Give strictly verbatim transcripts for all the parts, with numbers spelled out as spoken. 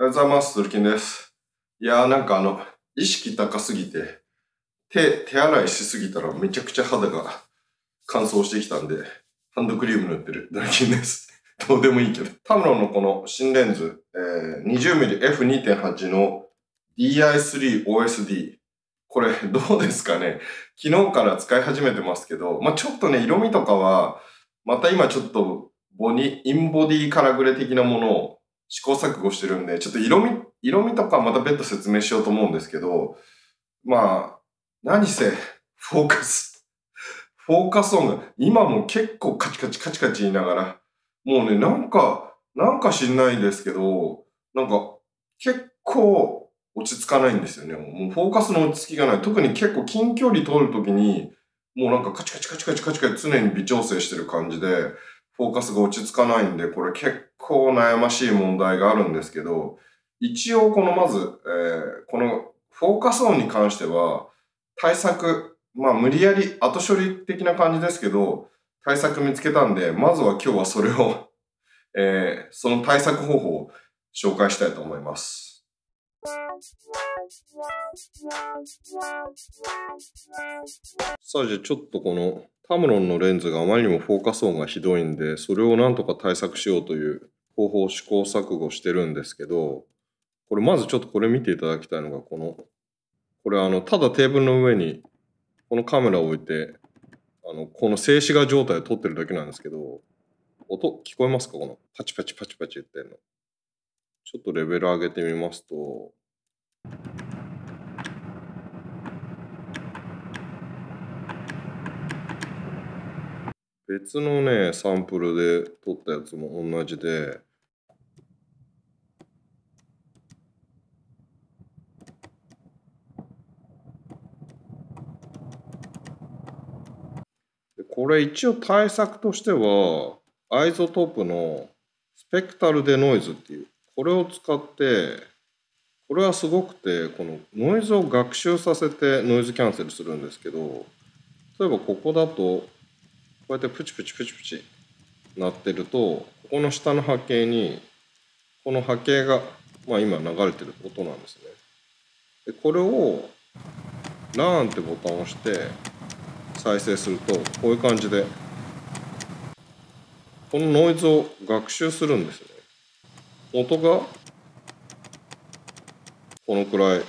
おはようございます。ドルキンです。いやーなんかあの、意識高すぎて、手、手洗いしすぎたらめちゃくちゃ肌が乾燥してきたんで、ハンドクリーム塗ってるドルキンです。どうでもいいけど。タムロンのこの新レンズ、えー、にじゅうミリエフにてんはち の ディーアイスリーオーエスディー。これどうですかね。昨日から使い始めてますけど、まあ、ちょっとね、色味とかは、また今ちょっとボニ、インボディカラグレ的なものを試行錯誤してるんで、ちょっと色味、色味とかまた別途説明しようと思うんですけど、まあ、何せ、フォーカス、フォーカス音が、今も結構カチカチカチカチ言いながら、もうね、なんか、なんか知んないですけど、なんか、結構落ち着かないんですよね。もうフォーカスの落ち着きがない。特に結構近距離通るときに、もうなんかカチカチカチカチカチカチ常に微調整してる感じで、フォーカスが落ち着かないんで、これ結構悩ましい問題があるんですけど、一応このまず、えー、このフォーカス音に関しては、対策、まあ無理やり後処理的な感じですけど、対策見つけたんで、まずは今日はそれを、えー、その対策方法を紹介したいと思います。さあじゃあちょっとこの、タムロンのレンズがあまりにもフォーカス音がひどいんで、それをなんとか対策しようという方法を試行錯誤してるんですけど、これまずちょっとこれ見ていただきたいのがこの、これあの、ただテーブルの上にこのカメラを置いて、あの、この静止画状態を撮ってるだけなんですけど、音聞こえますか？このパチパチパチパチ言ってんの。ちょっとレベル上げてみますと、別のね、サンプルで撮ったやつも同じで、これ一応対策としては、アイゾトープのスペクタルデノイズっていう、これを使って、これはすごくて、このノイズを学習させてノイズキャンセルするんですけど、例えばここだと、こうやってプチプチプチプチ鳴ってると、ここの下の波形にこの波形が、まあ、今流れてる音なんですね。でこれをラーンってボタンを押して再生するとこういう感じでこのノイズを学習するんですね。音がこのくらい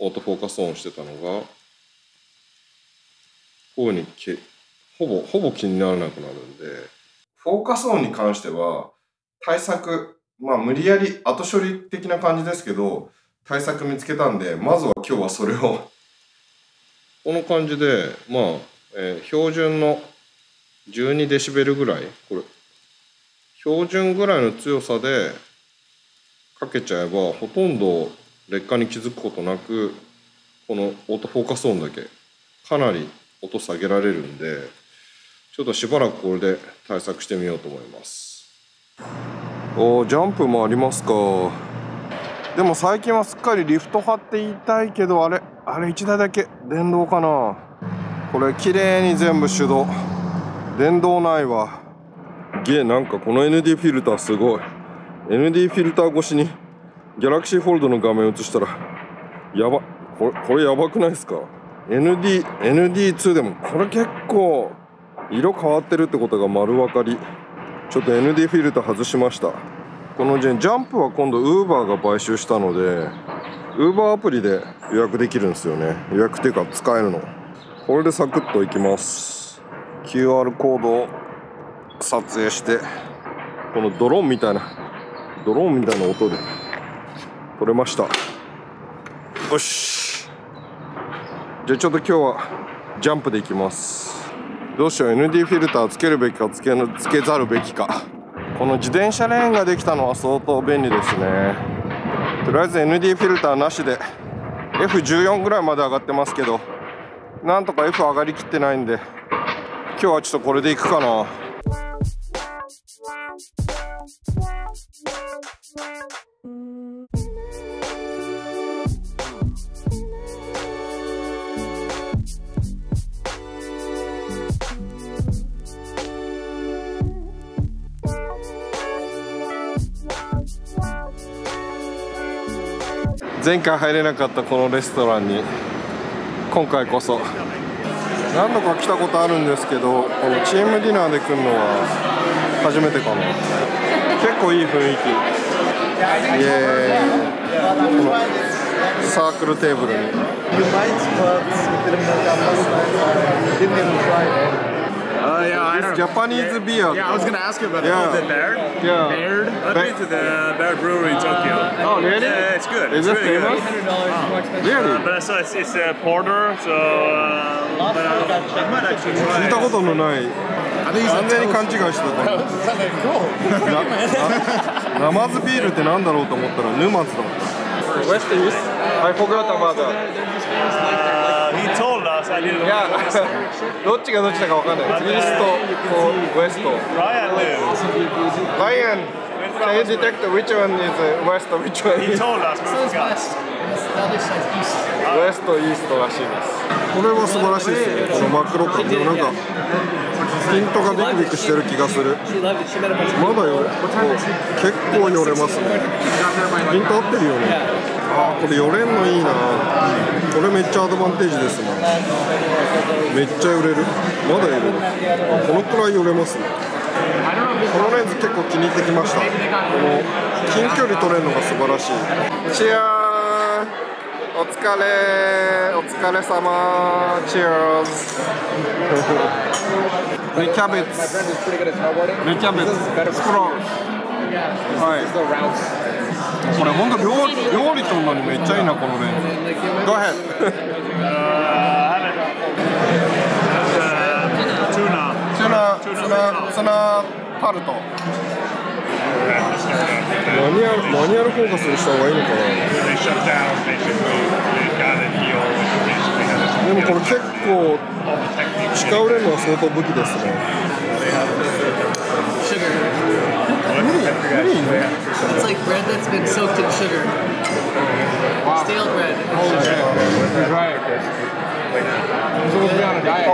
オートフォーカスオンしてたのがこういうふうに消えほぼ、ほぼ気にならなくなるんで、フォーカス音に関しては、対策、まあ無理やり後処理的な感じですけど、対策見つけたんで、まずは今日はそれを、この感じで、まあ、えー、標準のじゅうにデシベルぐらい、これ、標準ぐらいの強さでかけちゃえば、ほとんど劣化に気づくことなく、このオートフォーカス音だけ、かなり音下げられるんで、ちょっとしばらくこれで対策してみようと思います。おー、ジャンプもありますか。でも最近はすっかりリフト派って言いたいけど、あれ、あれいちだいだけ電動かな。これ綺麗に全部手動。電動ないわ。げえ、なんかこの エヌディー フィルターすごい。エヌディー フィルター越しにギャラクシーフォルドの画面映したら、やば、これ、これやばくないですか？エヌディー、エヌディーツー でもこれ結構。色変わってるってことが丸分かり。ちょっと エヌディー フィルター外しました。このジャンプは今度 Uber が買収したので Uber アプリで予約できるんですよね。予約っていうか使えるの。これでサクッといきます。 キューアール コードを撮影してこのドローンみたいなドローンみたいな音で撮れました。よし、じゃあちょっと今日はジャンプでいきます。どうしよう、 エヌディー フィルターつけるべきかつけ、つけざるべきか。この自転車レーンができたのは相当便利ですね。とりあえず エヌディー フィルターなしで エフじゅうよん ぐらいまで上がってますけど、なんとか エフ 上がりきってないんで、今日はちょっとこれでいくかな。前回入れなかったこのレストランに今回こそ。何度か来たことあるんですけど、このチームディナーで来るのは初めてかな。結構いい雰囲気。イエーイ。このサークルテーブルにJapanese beer. Yeah, I was gonna ask you about it. Yeah. The Bear? Yeah. Bear? I've been to the Bear Brewery in Tokyo. Oh, really? Yeah, it's good. Is it famous? Really? But I saw it's it's a porter, so I might actually try it.完全に勘違いしてた。ナマズビールってなんだろうと思ったら沼津だった。West East? I forgot about that.どっちがどっちだか分かんない。イーストとウエスト。ライアン lived. ライアン can you detect which one is west, which one is east? West to east らしいです。これは素晴らしいですね。このマクロ感でもなんかピントがビクビクしてる気がする。まだよ。結構寄れますね。ピント合ってるよね。あ、これ寄れんのいいな。これめっちゃアドバンテージですね。めっちゃ寄れる。まだ寄れる。このくらい寄れますね。このレンズ結構気に入ってきました。この近距離撮れるのが素晴らしい。チアー、お疲れ、お疲れ様、チアーズ。芽キャベツ、芽キャベツ、スクロール。はい。これ本当料理料理とんのにめっちゃいいなこのレンズ。Go ahead。ツナツナツナツナタルト。マニュアルマニュアルフォーカスにした方がいいのかな。でもこれ結構近売れるのは相当武器ですね。It's like bread that's been soaked in sugar. Stale bread. It's supposed to be on a diet.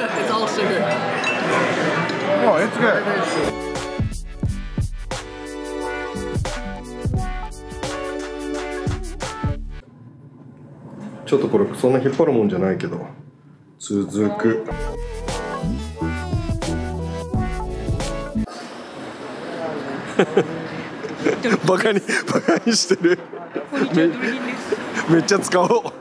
It's all sugar. Oh, it's good.ちょっとこれそんな引っ張るもんじゃないけど続く。バカにバカにしてるめっちゃ使おう